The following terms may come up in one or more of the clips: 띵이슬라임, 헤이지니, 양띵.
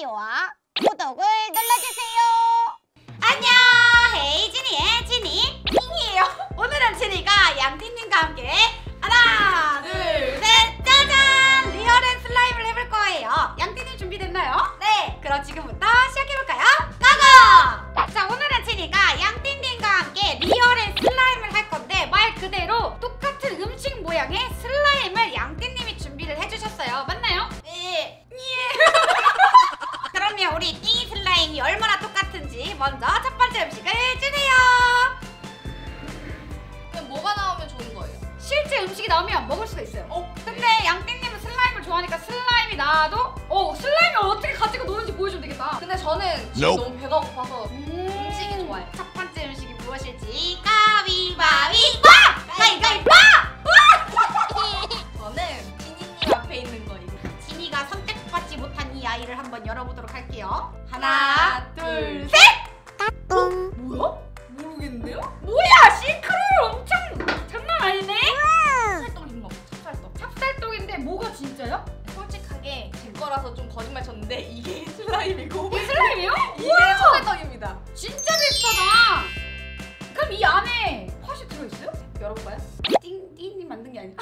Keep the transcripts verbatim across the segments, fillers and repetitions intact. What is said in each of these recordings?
좋아요와 구독을 눌러주세요. 안녕, 헤이지니의 지니 띵이에요. 오늘은 지니가 양띵님과 함께 하나 둘 셋 짜잔! 리얼앤 슬라임을 해볼 거예요. 양띵님 준비됐나요? 네! 그럼 지금부터 시작해볼까요? 고고! 자, 오늘은 지니가 양띵님과 함께 리얼앤 슬라임을 할 건데 말 그대로 똑같은 음식 모양의 슬라임을 양띵님이 준비를 해주셨어요. 맞나요? 네! 그러면 우리 띵이슬라임이 얼마나 똑같은지 먼저 첫 번째 음식을 주세요. 그럼 뭐가 나오면 좋은 거예요? 실제 음식이 나오면 먹을 수가 있어요. 어? 근데 네. 양띵님은 슬라임을 좋아하니까 슬라임이 나와도 어, 슬라임을 어떻게 가지고 노는지 보여주면 되겠다. 근데 저는 지금 nope. 너무 배가 고파서 음 음식이 좋아요. 첫 번째 음식이 무엇일지 가위바위보! 가위바위보! 저는 지니님 앞에 있는 거 이거. 지니가 선택받지 못한 이 아이를 한번 열어보도록 할게요. 하나, 하나 둘, 셋! 까꿍! 어? 뭐야? 모르겠는데요? 뭐야! 싱크로율 엄청 장난 아니네? 찹쌀떡인 거 같아. 찹쌀떡. 찹쌀떡인데 뭐가 진짜요? 솔직하게 제 거라서 좀 거짓말 쳤는데 이게 슬라임이고 이게 슬라임이요? 이게 찹쌀떡입니다. 진짜 비슷하다! 그럼 이 안에 팥이 들어있어요? 열어볼까요? 띵띵님 만든 게 아니야.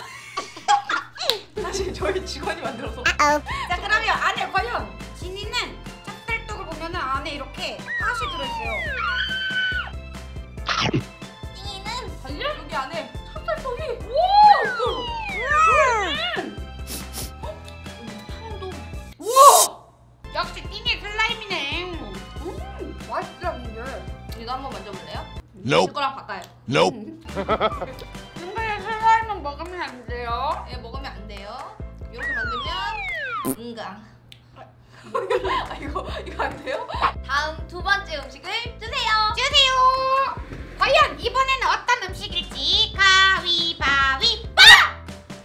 사실 저희 직원이 만들어서. 자, 그러면 안에 과연 지니는 찹쌀떡을 보면 안에 이렇게 팥이 들어있어요. 지니는 달려? 여기 안에 찹쌀떡이 우와! 우와! 탕도 우와! 역시 띵이 슬라임이네. 음, 맛있다 근데. 이거 한번 만져볼래요? Nope. 이거랑 바꿔요. Nope. 슬라임은 먹으면 안 돼요. 예, 먹으면 안 돼요. 이렇게 만들면 응가. 아, 이거 이거 안 돼요? 다음 두 번째 음식을 주세요. 주세요. 과연 이번에는 어떤 음식일지 가위바위보!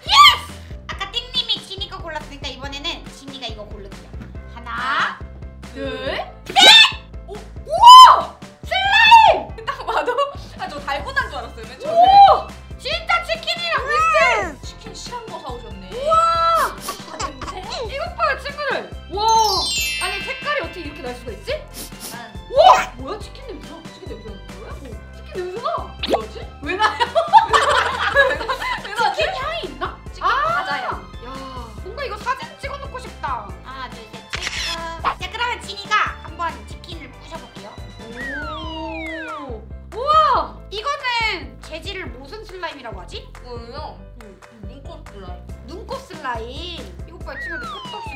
예스! 아까 띵님이 지니 거 골랐으니까 이번에는 지니가 이거 고를게요. 하나, 둘, 셋! 오, 우와! 슬라임! 딱 봐도 아, 저 달고난 줄 알았어요. 맨 처음에. 오! 진짜 치킨이랑 비슷해! 치킨 실한 거 사오셨네. 우와! 이것 봐요 친구들! 와! 아니 색깔이 어떻게 이렇게 날 수가 있지? 난... 우와! 뭐야? 치킨 냄새? 치킨 냄새 나는 거야? 뭐? 치킨 냄새 나! 뭐지? 왜 나요? 왜 나? 왜 나지? 치킨 향이 있나? 치킨 과자야. 아 야, 뭔가 이거 사진 찍어놓고 싶다. 하나 둘 셋 체크. 자, 그러면 지니가 한번 치킨을 부셔볼게요. 오! 우와! 이거는 재질을 무슨 슬라임이라고 하지? 뭐예요? 응. 눈꽃 슬라임. 눈꽃 슬라임. 이것 봐요 친구들, 끝도 없이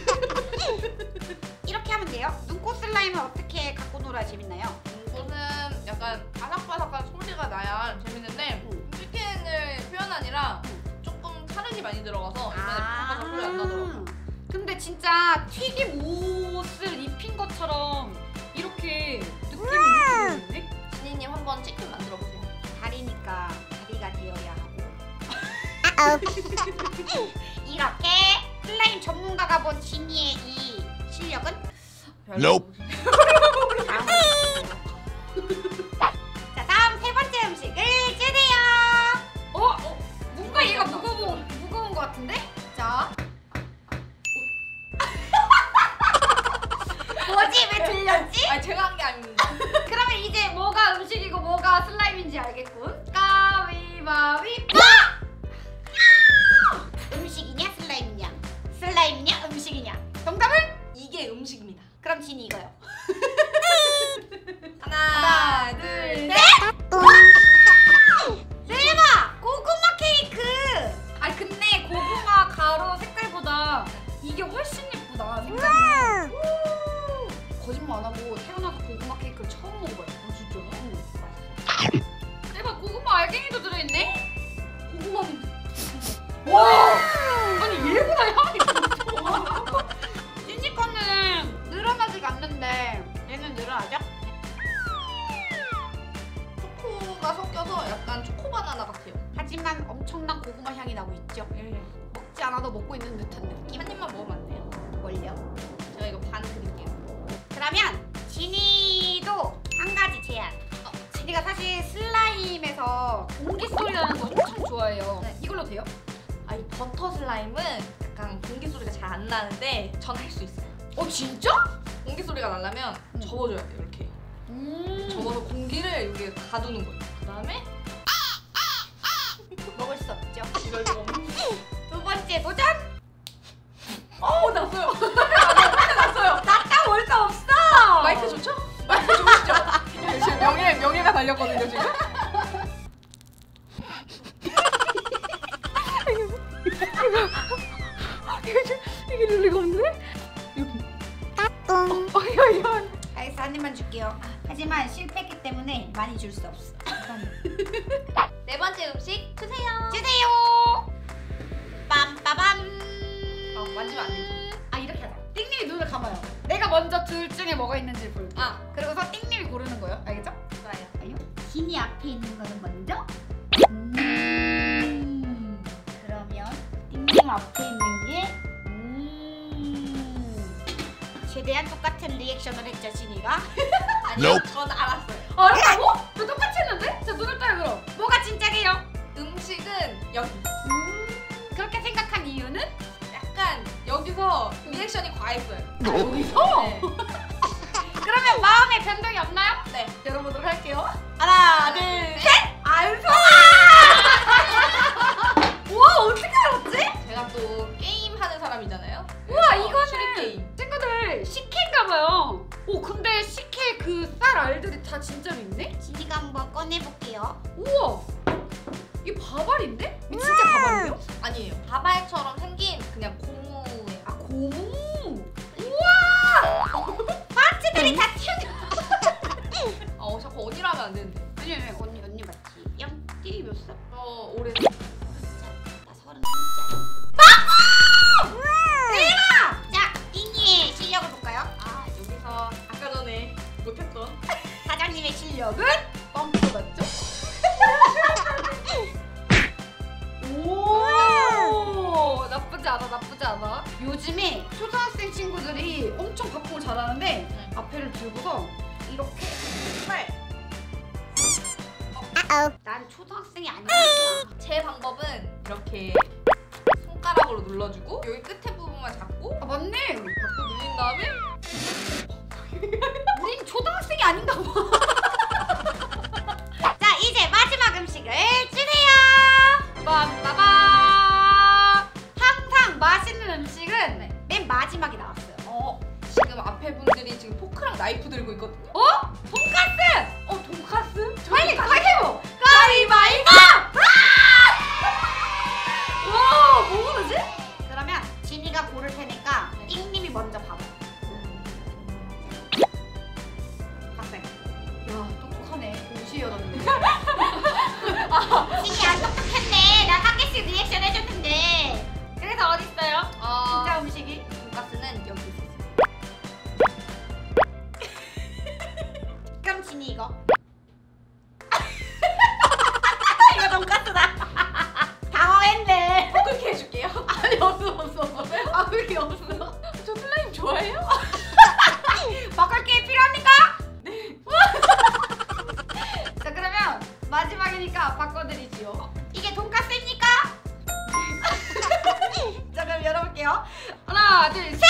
들어가네. 이렇게 하면 돼요. 눈꽃 슬라임은 어떻게 갖고 놀아야 재밌나요? 눈꽃은 약간 바삭바삭한 소리가 나야 재밌는데 응. 치킨을 표현하니라 조금 타르기 많이 들어가서 이번에 바삭바삭 소리 안 나더라고요. 근데 진짜 튀김 옷을 입힌 것처럼 이렇게 느낌이 있는데? 지니님 한번 치킨 만들어보세요. 다리니까 다리가 되어야 하고 이렇게 슬라임 전문가가 본 지니의 이 실력은? Nope. 자, 다음 세 번째 음식을 주세요. 어? 어? 뭔가 얘가 무거운, 무거운 것 같은데? 자, 뭐지? 왜 들렸지? 아, 제가 한 게 아닙니다. 그러면 이제 뭐가 음식이고 뭐가 슬라임인지 알겠군. 가위바위보! 음식이냐 슬라임이냐? 슬라임이냐 음식이냐? 정답은? 이게 음식입니다. 그럼 지니 이거요. 하나, 하나 둘, 셋! 대박! 고구마 케이크! 아, 근데 고구마 가루 색깔보다 이게 훨씬 예쁘다. 거짓말 안 하고 태어나서 고구마 케이크를 처음 먹어봐요. 어, 진짜? 맛있어. 대박, 고구마 알갱이도 들어있네? 고구마인데. 와! 아니, 얘구나, 향이 진짜. 찐이 거는 늘어나지가 않는데, 얘는 늘어나죠? 초코가 섞여서 약간 초코바나나 같아요. 하지만 엄청난 고구마 향이 나고 있죠? 예. 먹지 않아도 먹고 있는 듯한 느낌. 한 입만 먹으면 안 돼요. 뭘요? 제가 이거 반 드릴게요. 그러면 지니도 한 가지 제안. 어, 지니가 사실 슬라임에서 공기 소리 나는 거 엄청 좋아해요. 네. 이걸로 돼요? 아니, 버터 슬라임은 약간 공기 소리가 잘 안 안 나는데 전 할 수 있어요. 어 진짜? 공기 소리가 나려면 음. 접어줘야 돼요. 이렇게 음. 접어서 공기를 여기에 가두는 거예요. 그 다음에 먹을 수 없죠. 이걸 먹는 두 번째 도전! 어우 났어요. 빨리 났어요. 났다 올 거 없어. 마이크 좋죠? 마이크 좋으시죠? 지금 명예, 명예가 달렸거든요 지금. 이게 이럴 리가 없네? 까꿍. 알겠어, 한 입만 줄게요. 하지만 실패했기 때문에 많이 줄 수 없어. 네 번째 음식 주세요. 주세요. 빰빠밤. 어, 만지면 안 되지. 아 이렇게 하자. 띵님이 눈을 감아요. 내가 먼저 둘 중에 뭐가 있는지 볼게. 아 그리고서 띵님이 고르는 거예요. 알겠죠? 좋아요. 아니요. 진이 앞에 있는 거는 먼저. 음. 그러면 띵님 앞에 있는 게. 최대한 똑같은 리액션을 했죠, 진이가? 아니요, nope. 전 알았어요. 알았다고? 저 똑같이 했는데? 저 눈을 떠요, 그럼. 뭐가 진짜게요? 음식은 여기. 음, 그렇게 생각한 이유는? 약간 여기서 리액션이 과했어요. 여기서? 네. 그러면 마음의 변동이 없나요? 네, 열어보도록 할게요. 하나, 둘, 셋! 안 써! 우와, 어떻게 알았지? 제가 또 게임하는 사람이잖아요. 우와, 이거는 수리게임. 시케인가봐요. 오 근데 시케 그 쌀 알들이 다 진짜로 있네? 진이가 한번 꺼내볼게요. 우와! 이게 바발인데? 이게 진짜 바발이에요? 아니에요. 바발처럼 생긴 그냥 고무예요. 아 고무? 우와! 마치들이 다 튀어나와. 어 자꾸 언니라 하면 안 되는데. 아니 왜 언니 언니 맞지? 양띵이 몇 살? 어 올해 나 서른 살짜리. 맞고! 대박! 실력을 볼까요? 아 여기서 아까 전에 못했던 사장님의 실력은 뻥크 맞죠? 오 나쁘지 않아 나쁘지 않아. 요즘에 초등학생 친구들이 엄청 박봉을 잘하는데 응. 앞에를 들고서 이렇게 정말 어. 난 초등학생이 아니니까. 제 방법은 이렇게 손가락으로 눌러주고 여기 끝에 부분만 잡고. 아 맞네. 잡고 눌린 다음에 우린 초등학생이 아닌가 봐. 자 이제 마지막 음식을 주세요. 빰빠밤. 항상 맛있는 음식은 네. 맨 마지막에 나왔어요. 어 지금 앞에 분들이 지금 포크랑 나이프 들고 있거든요. 어? 돈까스! 어 돈까스? 빨리 가위바위보! 가위바위보! 와, 뭐 그러지? 그러면 진이가 고를 테니까 띵님이 먼저 봐봐. 봤어요. 야, 똑똑하네. 동시에였는데. 진이 안 똑똑했네. 나 한 개씩 리액션 해줬는데. 그래서 어디 있어요? 어... 진짜 음식이? 돈가스는 여기 있었어요. 그럼 진이 이거. 이거 돈가스다. 아니 없어 없어 없어. 아 왜 이렇게 없어? 저 슬라임 좋아해요? 막걸 게임 필요합니까? 네. 자 그러면 마지막이니까 바꿔드리지요. 이게 돈까스입니까? 자 그럼 열어볼게요. 하나 둘 셋!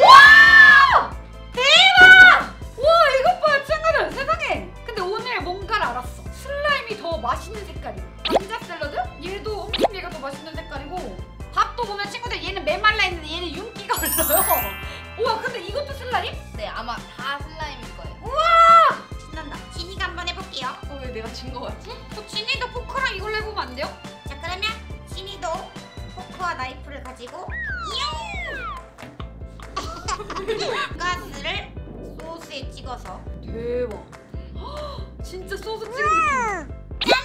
와! 대박! 와 이것 봐요 친구들. 세상에. 근데 오늘 뭔가를 알았어. 슬라임이 더 맛있는 색깔이에요. 감자 샐러드? 얘도 엄청 얘가 더 맛있는 색깔이고 밥도 보면 친구들 얘는 메말라 있는데 얘는 윤기가 올라요. 우와 근데 이것도 슬라임? 네 아마 다 슬라임일 거예요. 우와! 신난다. 진이가 한번 해볼게요. 어 왜 내가 진 거 같지? 어, 진이도 포크랑 이걸로 해보면 안 돼요? 자 그러면 진이도 포크와 나이프를 가지고 가스를 소스에 찍어서. 대박. 진짜 소스 찍은 느낌. 짠!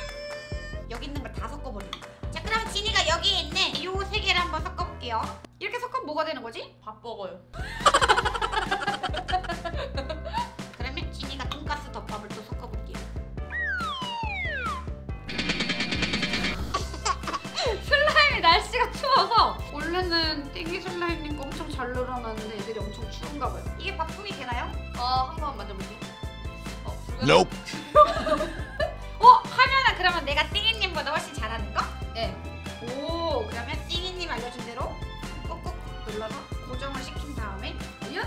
여기 있는 걸 다 섞어버려. 자 그럼 진이가 여기에 있는 요 세 개를 한번 섞어볼게요. 이렇게 섞으면 뭐가 되는 거지? 밥 먹어요. 그러면 진이가 돈가스 덮밥을 또 섞어볼게요. 슬라임이 날씨가 추워서 원래는 띵이 슬라임님 거 엄청 잘 늘어나는데 애들이 엄청 추운가 봐요. 이게 밥통이 되나요? 어 한번 만져볼게요. 어 nope. 어? 하면은 그러면 내가 띵이님보다 훨씬 잘하는 거? 네. 오 그러면 띵이님 알려준 대로 꾹꾹 눌러서 고정을 시킨 다음에 과연?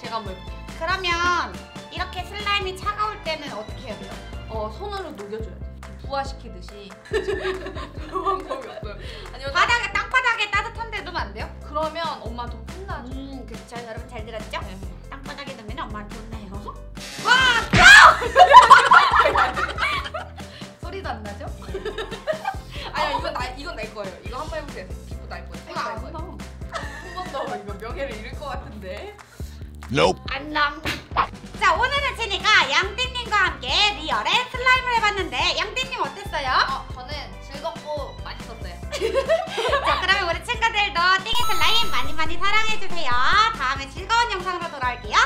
제가 뭘 볼게요. 그러면 이렇게 슬라임이 차가울 때는 어떻게 해야 돼요? 어, 손으로 녹여줘야 돼요. 부화시키듯이. 방법이 없어요. 아니면 바닥에, 땅바닥에 따뜻한데 놓으면 안 돼요? 그러면 엄마한테 혼나죠. 음, 그쵸. 여러분 잘 들었죠? 네. 땅바닥에 놓으면 엄마한테 혼나요. 와! 소리도 안 나죠? 아니, 이건 나, 이건 내 거예요. 이거 한번 해보세요. 피부 날 거예요. 이거 안 나와. 한번 나와. 이거 명예를 잃을 것 같은데. Nope. 안 남. 자, 오늘은 제니가 양띵님과 함께 리얼의 슬라임을 해봤는데 양띵님 어땠어요? 어, 저는 즐겁고 맛있었어요. 자, 그러면 우리 친구들도 띵이슬라임 많이 많이 사랑해주세요. 다음에 즐거운 영상으로 돌아올게요.